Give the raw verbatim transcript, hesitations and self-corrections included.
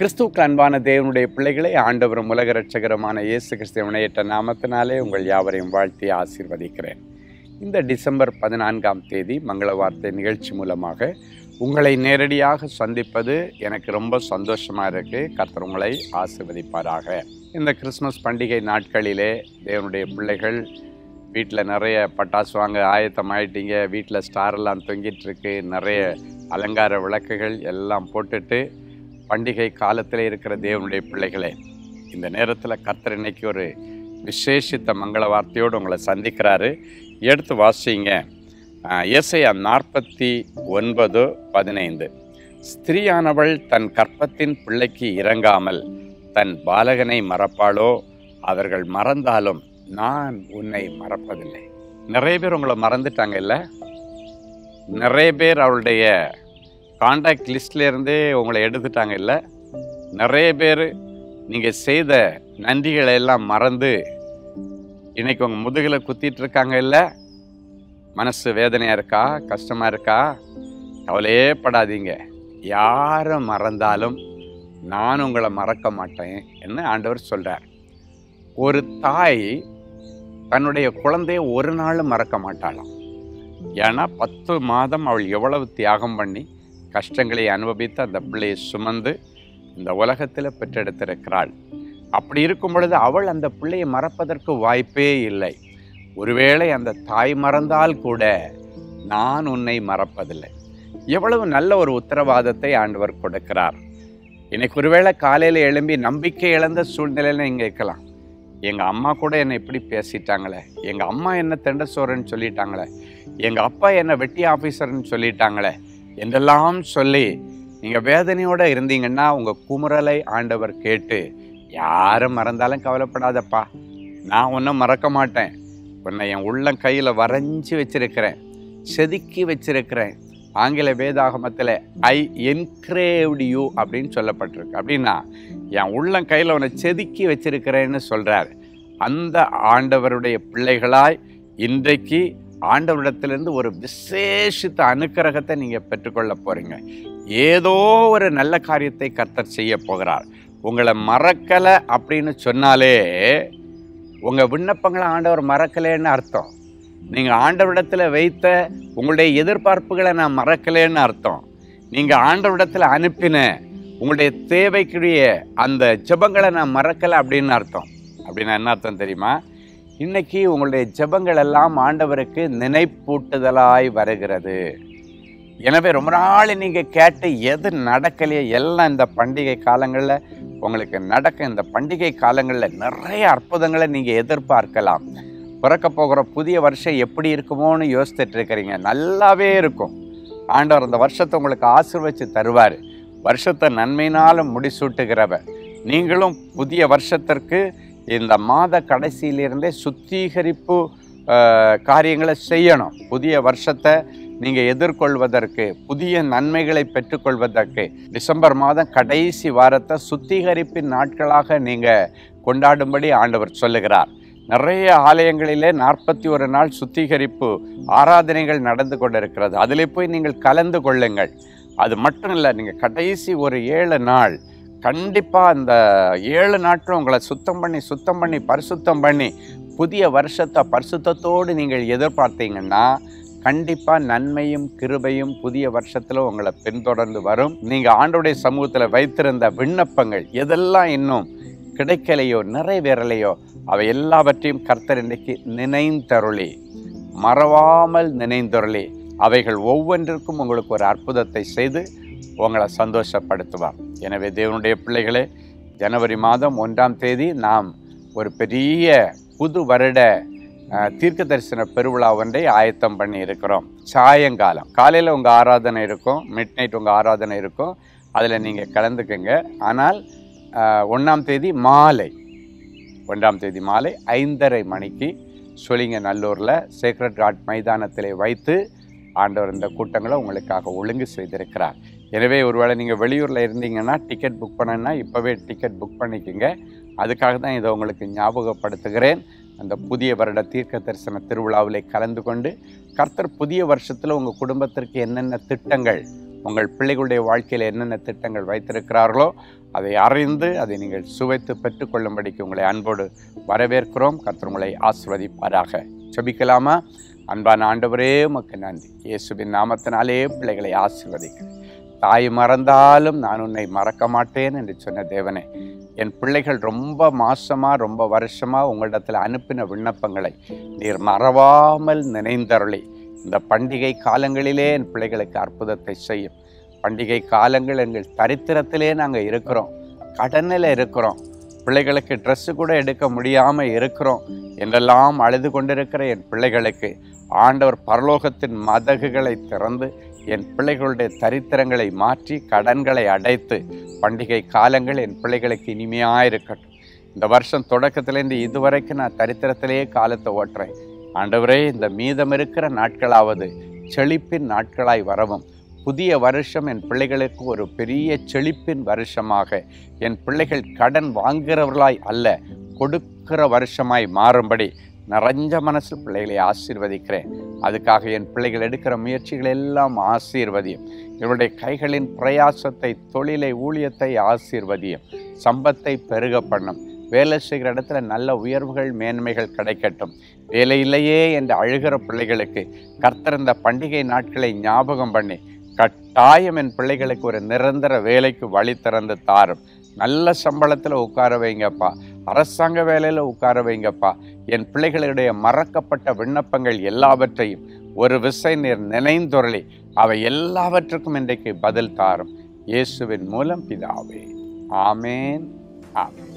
கிறிஸ்துவுக்கு அன்பான தேவனுடைய பிள்ளைகளை, ஆண்டவரும் உலக இரட்சகருமான இயேசு கிறிஸ்துவின் ஏற்ற நாமத்தினாலே உங்கள் யாவரையும் வாழ்த்தி ஆசீர்வதிக்கிறேன். இந்த டிசம்பர் பதினான்காம் தேதி மங்கள வார்த்தை நிகழ்ச்சி மூலமாக உங்களை நேரடியாக சந்திப்பது எனக்கு ரொம்ப சந்தோஷமாக இருக்குது. கர்த்தர் உங்களை ஆசீர்வதிப்பாராக. இந்த கிறிஸ்மஸ் பண்டிகை நாட்களிலே தேவனுடைய பிள்ளைகள் வீட்டில் நிறைய பட்டாசு வாங்க ஆயத்தமாயிட்டீங்க. வீட்டில் ஸ்டாரெல்லாம் தொங்கிட்டுருக்கு, நிறைய அலங்கார விளக்குகள் எல்லாம் போட்டுட்டு பண்டிகை காலத்தில் இருக்கிற தேவனுடைய பிள்ளைகளே, இந்த நேரத்தில் கர்த்தர் இன்னைக்கு ஒரு விசேஷித்த மங்கள வார்த்தையோடு உங்களை சந்திக்கிறாரு. எடுத்து வாசிங்க. ஏசாயா நாற்பத்தி ஒன்பது பதினைந்து, ஸ்திரீயானவள் தன் கற்பத்தின் பிள்ளைக்கு இறங்காமல் தன் பாலகனை மறப்பாளோ, அவர்கள் மறந்தாலும் நான் உன்னை மறப்பதில்லை. நிறைய பேர் உங்களை மறந்துட்டாங்க இல்லை? நிறைய பேர் அவளுடைய காண்டாக்ட் லிஸ்ட்லேருந்தே உங்களை எடுத்துட்டாங்க இல்லை? நிறைய பேர் நீங்கள் செய்த நன்றிகளை எல்லாம் மறந்து இன்றைக்கி உங்கள் முதுகில் குத்திட்டு இருக்காங்க இல்லை? மனசு வேதனையாக இருக்கா? கஷ்டமாக இருக்கா? கவலையே படாதீங்க. யாரை மறந்தாலும் நான் உங்களை மறக்க மாட்டேன் என்று ஆண்டவர் சொல்கிறார். ஒரு தாய் தன்னுடைய குழந்தைய ஒரு நாளும் மறக்க மாட்டாளாம். ஏன்னா பத்து மாதம் அவள் எவ்வளவு தியாகம் பண்ணி கஷ்டங்களை அனுபவித்து அந்த பிள்ளையை சுமந்து இந்த உலகத்தில் பெற்றெடுத்திருக்கிறாள். அப்படி இருக்கும் பொழுது அவள் அந்த பிள்ளையை மறப்பதற்கு வாய்ப்பே இல்லை. ஒருவேளை அந்த தாய் மறந்தால் கூட நான் உன்னை மறப்பதில்லை. எவ்வளவு நல்ல ஒரு உத்தரவாதத்தை ஆண்டவர் கொடுக்கிறார். இன்னைக்கு ஒருவேளை காலையில் எழும்பி நம்பிக்கை இழந்த சூழ்நிலையில் நீங்கள் இருக்கலாம். எங்கள் அம்மா கூட என்னை இப்படி பேசிட்டாங்களே, எங்கள் அம்மா என்னை தெண்டசோரன்னு சொல்லிட்டாங்களே, எங்கள் அப்பா என்னை வெட்டி ஆஃபீஸர்ன்னு சொல்லிட்டாங்களே என்றெல்லாம் சொல்லி நீங்கள் வேதனையோடு இருந்தீங்கன்னா உங்கள் குமுறலை ஆண்டவர் கேட்டு, யாரை மறந்தாலும் கவலைப்படாதப்பா, நான் ஒன்றும் மறக்க மாட்டேன், உன்னை என் உள்ளம் கையில் வரைஞ்சி வச்சிருக்கிறேன், செதுக்கி வச்சிருக்கிறேன். ஆங்கில வேதாகமத்தில் ஐ என்கிரேவ்டு யூ அப்படின்னு சொல்லப்பட்டிருக்கு. அப்படின்னா என் உள்ளம் கையில் உன்னை செதுக்கி வச்சிருக்கிறேன்னு சொல்கிறார். அந்த ஆண்டவருடைய பிள்ளைகளாய் இன்றைக்கு ஆண்டவரிடத்திலிருந்து ஒரு விசேஷித்த அனுக்கிரகத்தை நீங்கள் பெற்றுக்கொள்ள போகிறீங்க. ஏதோ ஒரு நல்ல காரியத்தை கர்த்தர் செய்ய போகிறார். உங்களை மறக்கலை அப்படின்னு சொன்னாலே உங்கள் விண்ணப்பங்களை ஆண்டவர் மறக்கலைன்னு அர்த்தம். நீங்கள் ஆண்டவரிடத்தில் வைத்த உங்களுடைய எதிர்பார்ப்புகளை நான் மறக்கலைன்னு அர்த்தம். நீங்கள் ஆண்டவரிடத்தில் அனுப்பின உங்களுடைய தேவைக்குரிய அந்த ஜெபங்களை நான் மறக்கலை அப்படின்னு அர்த்தம். அப்படின்னா என்ன அர்த்தம் தெரியுமா? இன்றைக்கி உங்களுடைய ஜெபங்கள் எல்லாம் ஆண்டவருக்கு நினைப்பூட்டுதலாய் வருகிறது. எனவே ரொம்ப நாள் நீங்கள் கேட்டு எது நடக்கலையே எல்லாம் இந்த பண்டிகை காலங்களில் உங்களுக்கு நடக்க, இந்த பண்டிகை காலங்களில் நிறைய அற்புதங்களை நீங்கள் எதிர்பார்க்கலாம். பிறக்க போகிற புதிய வருஷம் எப்படி இருக்குமோன்னு யோசித்துட்டு இருக்கிறீங்க. நல்லாவே இருக்கும். ஆண்டவர் அந்த வருஷத்தை உங்களுக்கு ஆசீர்வதித்து தருவார். வருஷத்தை நன்மையினாலும் முடிசூட்டுகிறவர். நீங்களும் புதிய வருஷத்திற்கு இந்த மாத கடைசியிலிருந்தே சுத்திகரிப்பு காரியங்களை செய்யணும். புதிய வருஷத்தை நீங்கள் எதிர்கொள்வதற்கு, புதிய நன்மைகளை பெற்றுக்கொள்வதற்கு டிசம்பர் மாதம் கடைசி வாரத்தை சுத்திகரிப்பின் நாட்களாக நீங்கள் கொண்டாடும்படி ஆண்டவர் சொல்லுகிறார். நிறைய ஆலயங்களிலே நாற்பத்தி ஒரு நாள் சுத்திகரிப்பு ஆராதனைகள் நடந்து கொண்டிருக்கிறது. அதிலே போய் நீங்கள் கலந்து கொள்ளுங்கள். அது மட்டும் இல்லை, நீங்கள் கடைசி ஒரு ஏழு நாள் கண்டிப்பாக அந்த ஏழு நாட்களும் உங்களை சுத்தம் பண்ணி சுத்தம் பண்ணி பரிசுத்தம் பண்ணி புதிய வருஷத்தை பரிசுத்தத்தோடு நீங்கள் எதிர்பார்த்தீங்கன்னா கண்டிப்பாக நன்மையும் கிருபையும் புதிய வருஷத்தில் உங்களை பின்தொடர்ந்து வரும். நீங்கள் ஆண்டோடைய சமூகத்தில் வைத்திருந்த விண்ணப்பங்கள் எதெல்லாம் இன்னும் கிடைக்கலையோ நிறைவேறலையோ அவை எல்லாவற்றையும் கர்த்தர் இன்றைக்கு நினைந்தருளி, மறவாமல் நினைந்தருளி அவைகள் ஒவ்வொன்றிற்கும் உங்களுக்கு ஒரு அற்புதத்தை செய்து உங்களை சந்தோஷப்படுத்துவார். எனவே தேவனுடைய பிள்ளைகளே, ஜனவரி மாதம் ஒன்றாம் தேதி நாம் ஒரு பெரிய புது வருட தீர்க்க தரிசன பெருவிழா ஒன்றை ஆயத்தம் பண்ணி இருக்கிறோம். சாயங்காலம் காலையில் உங்கள் ஆராதனை இருக்கும், மிட் நைட் உங்கள் ஆராதனை இருக்கும், அதில் நீங்கள் கலந்துக்குங்க. ஆனால் ஒன்றாம் தேதி மாலை ஒன்றாம் தேதி மாலை ஐந்தரை மணிக்கு சுழிங்கநல்லூரில் சேக்ரட் காட் மைதானத்திலே வைத்து ஆண்டவர் இந்த கூட்டங்களை உங்களுக்காக ஒழுங்கு செய்திருக்கிறார். எனவே ஒருவேளை நீங்கள் வெளியூரில் இருந்தீங்கன்னா டிக்கெட் புக் பண்ணணுன்னா இப்போவே டிக்கெட் புக் பண்ணிக்கோங்க. அதுக்காக தான் இதை உங்களுக்கு ஞாபகப்படுத்துகிறேன். அந்த புதிய வருட தீர்க்க தரிசன திருவிழாவிலே கலந்து கொண்டு கர்த்தர் புதிய வருஷத்தில் உங்கள் குடும்பத்திற்கு என்னென்ன திட்டங்கள் உங்கள் பிள்ளைகளுடைய வாழ்க்கையில் என்னென்ன திட்டங்கள் வைத்திருக்கிறார்களோ அதை அறிந்து அதை நீங்கள் சுவைத்து பெற்றுக்கொள்ளும்படிக்கு உங்களை அன்போடு வரவேற்கிறோம். கர்த்தர் உங்களை ஆசீர்வதிப்பாராக. ஜெபிக்கலாமா? அன்பான ஆண்டவரே, உமக்கு நன்றி. இயேசுவின் நாமத்தினாலே பிள்ளைகளை ஆசீர்வதிக்கிறேன். தாய் மறந்தாலும் நான் உன்னை மறக்க மாட்டேன் என்று சொன்ன தேவனே, என் பிள்ளைகள் ரொம்ப மாசமாக ரொம்ப வருஷமாக உங்களிடத்தில் அனுப்பின விண்ணப்பங்களை நீர் மறவாமல் நினைந்தருளி இந்த பண்டிகை காலங்களிலே என் பிள்ளைகளுக்கு அற்புதத்தை செய்யும். பண்டிகை காலங்கள் எங்கள் தரித்திரத்திலே நாங்கள் இருக்கிறோம், கடனில் இருக்கிறோம், பிள்ளைகளுக்கு ட்ரெஸ்ஸு கூட எடுக்க முடியாமல் இருக்கிறோம் என்றெல்லாம் அழுது கொண்டிருக்கிற என் பிள்ளைகளுக்கு ஆண்டவர் பரலோகத்தின் மதகுகளை திறந்து என் பிள்ளைகளுடைய தரித்திரங்களை மாற்றி கடன்களை அடைத்து பண்டிகை காலங்கள் என் பிள்ளைகளுக்கு இனிமையாயிருக்கட்டும். இந்த வருஷம் தொடக்கத்திலேருந்து இதுவரைக்கும் நான் தரித்திரத்திலேயே காலத்தை ஓட்டுறேன். ஆண்டவரே, இந்த மீதம் இருக்கிற நாட்களாவது செழிப்பின் நாட்களாய் வரவும், புதிய வருஷம் என் பிள்ளைகளுக்கு ஒரு பெரிய செழிப்பின் வருஷமாக, என் பிள்ளைகள் கடன் வாங்குகிறவர்களாய் அல்ல கொடுக்கிற வருஷமாய் மாறும்படி நிறைஞ்ச மனசு பிள்ளைகளை ஆசீர்வதிக்கிறேன். அதுக்காக என் பிள்ளைகள் எடுக்கிற முயற்சிகள் எல்லாம் ஆசீர்வதியும். இவருடைய கைகளின் பிரயாசத்தை, தொழிலை, ஊழியத்தை ஆசீர்வதியும். சம்பத்தை பெருக பண்ணும். வேலை செய்கிற இடத்துல நல்ல உயர்வுகள், மேன்மைகள் கிடைக்கட்டும். வேலையில்லையே என்று அழுகிற பிள்ளைகளுக்கு கர்த்தர் இந்த பண்டிகை நாட்களை ஞாபகம் பண்ணி கட்டாயம் என் பிள்ளைகளுக்கு ஒரு நிரந்தர வேலைக்கு வழி திறந்து தாரும். நல்ல சம்பளத்தில் உட்கார வைங்கப்பா, அரசாங்க வேலையில் உட்கார வைங்கப்பா. என் பிள்ளைகளுடைய மறக்கப்பட்ட விண்ணப்பங்கள் எல்லாவற்றையும் ஒரு விசை நீர் நினைந்தொருளி அவை எல்லாவற்றுக்கும் இன்றைக்கு பதில் தாரும். இயேசுவின் மூலம் பிதாவே, ஆமேன், ஆமேன்.